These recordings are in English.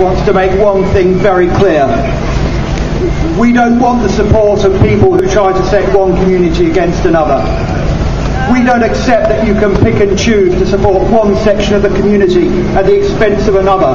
wants to make one thing very clear. We don't want the support of people who try to set one community against another. We don't accept that you can pick and choose to support one section of the community at the expense of another.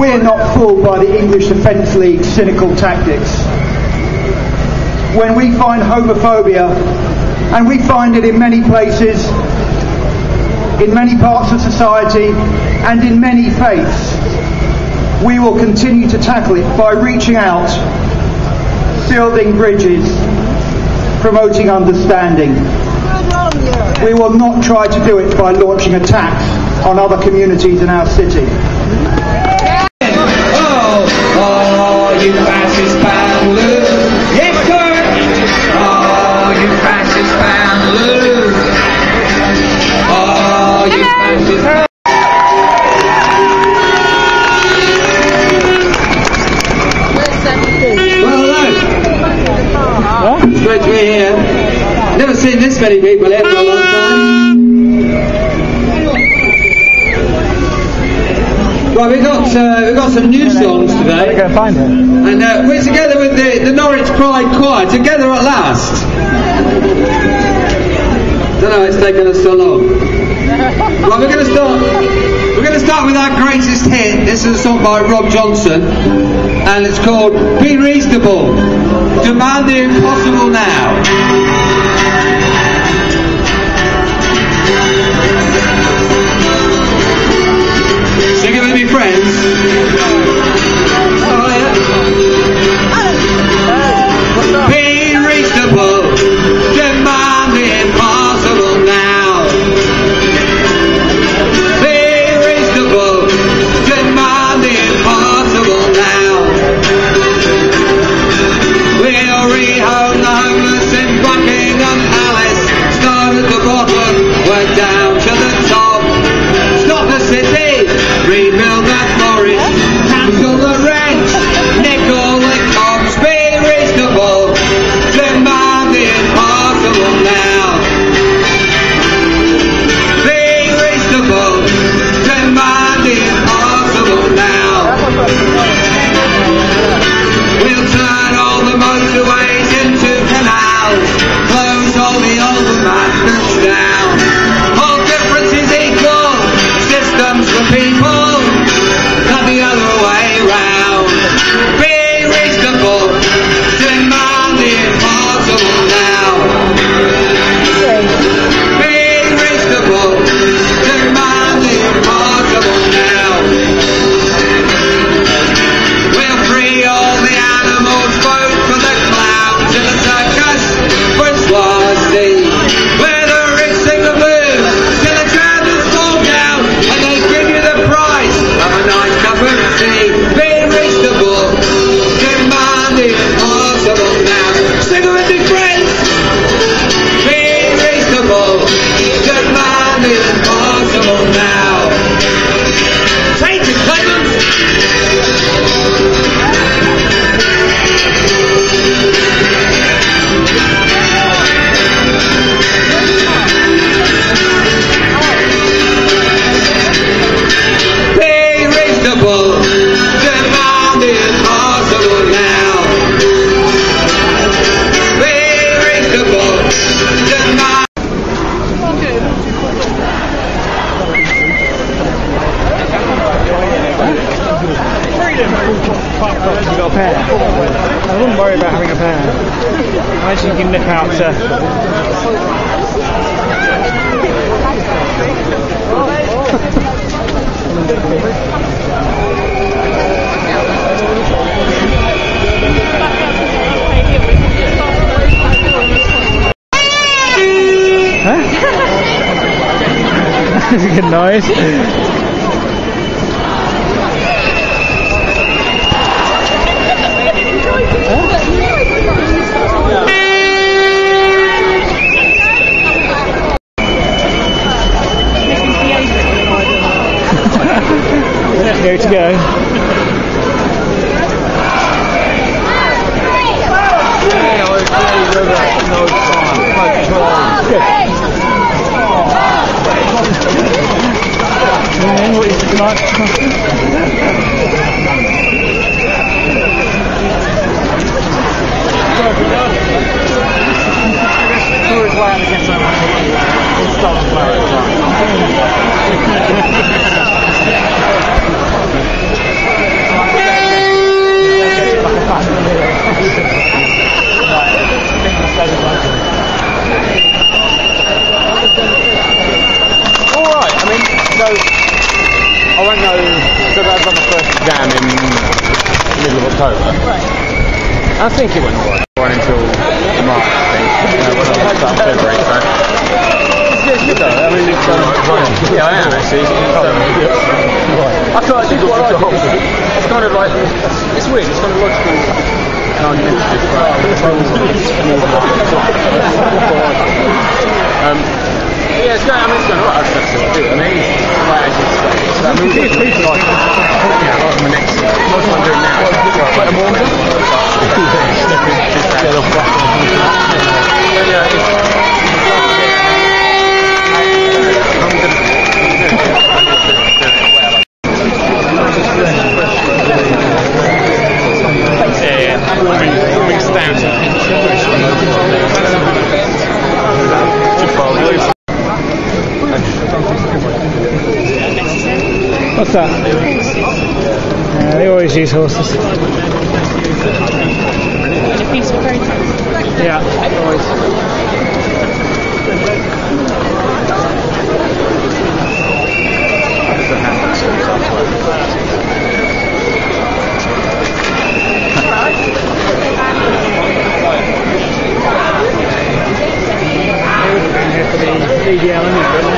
We're not fooled by the English Defence League's cynical tactics. When we find homophobia, and we find it in many places, in many parts of society, and in many faiths, we will continue to tackle it by reaching out, building bridges, promoting understanding. We will not try to do it by launching attacks on other communities in our city. Oh, you fascist bound loose. Yes, sir! Oh, you fascist bound loose. Oh, you fascist bound loose. Well, hello. It's great to be here. Never seen this many people here for a long time. Well, we got some new songs today. Go find it. And we're together with the Norwich Pride Choir, together at last. I don't know it's taken us so long. Well, we're going to start with our greatest hit. This is a song by Rob Johnson, and it's called "Be Reasonable, Demand the Impossible Now." Sing it with me, friends. Oh, yeah. Be reasonable, demand the impossible now. Be reasonable, demand the impossible now. We'll rehome the homeless in Buckingham Palace. Start at the bottom, we're down to the top. Stop the city. Rebuild the forest, cancel the rent, nickel the cops, be reasonable, demand the impossible now. Be reasonable, demand the impossible now. We'll turn all the motorways into canals, close all the old apartments down. All difference is equal, systems for people. The other way round. Be reasonable, demand the impossible now. Be reasonable, demand the impossible now. We'll free all the animals, vote for the clowns in the circus, bourgeoisie. What is the exam in the middle of October. Right. I think it went all right. Right until March, I think. Start February, so. Yeah, I am actually. I think what I did was, it's kind of like, it's weird, it's kind of logical and argumentative, but yeah, it's going, it's going alright, I mean, it's like, the next, most I'm doing now, but I'm always What's that? They always use horses. A piece of paper. Yeah, always. They would have been here for the DDL anyway. You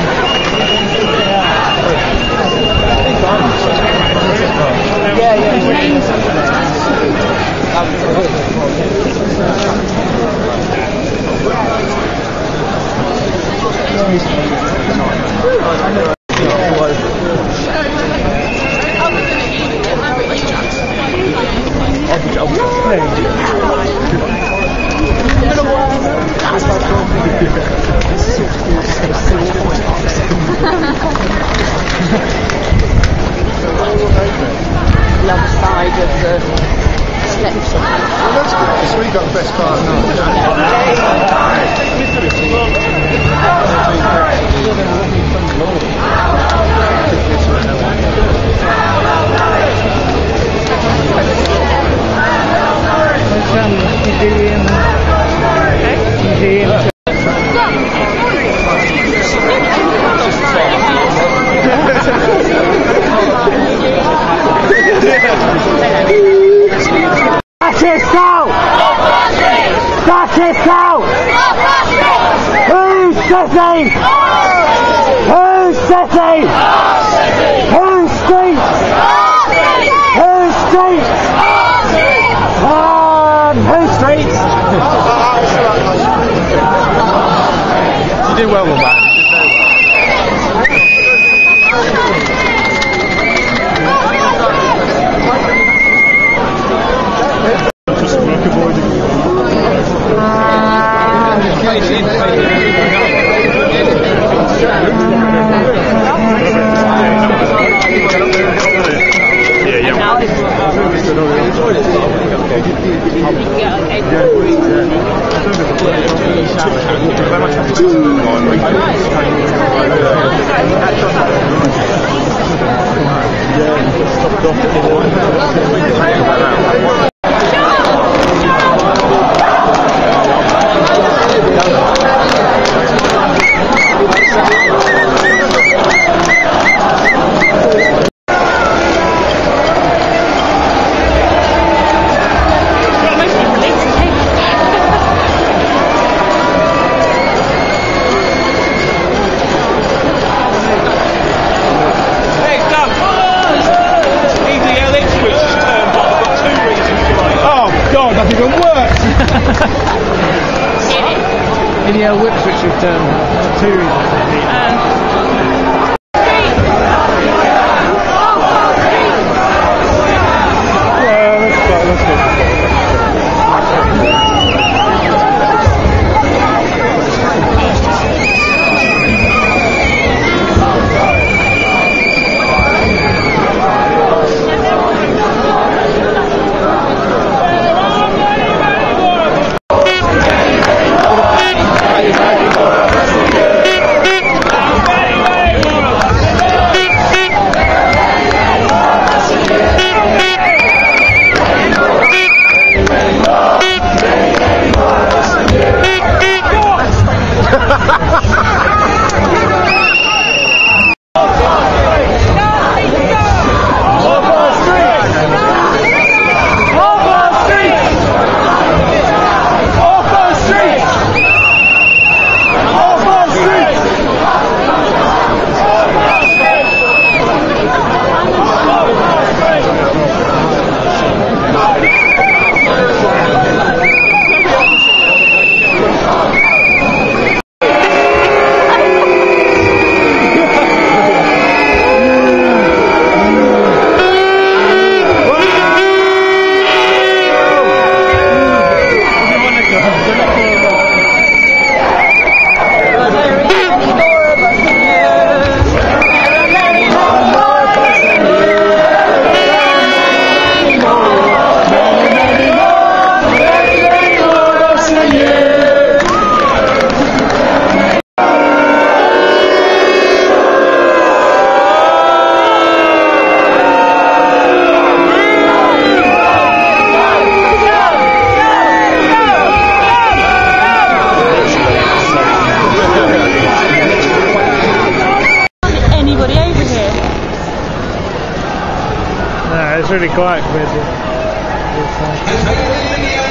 did well with that. it's really quiet. With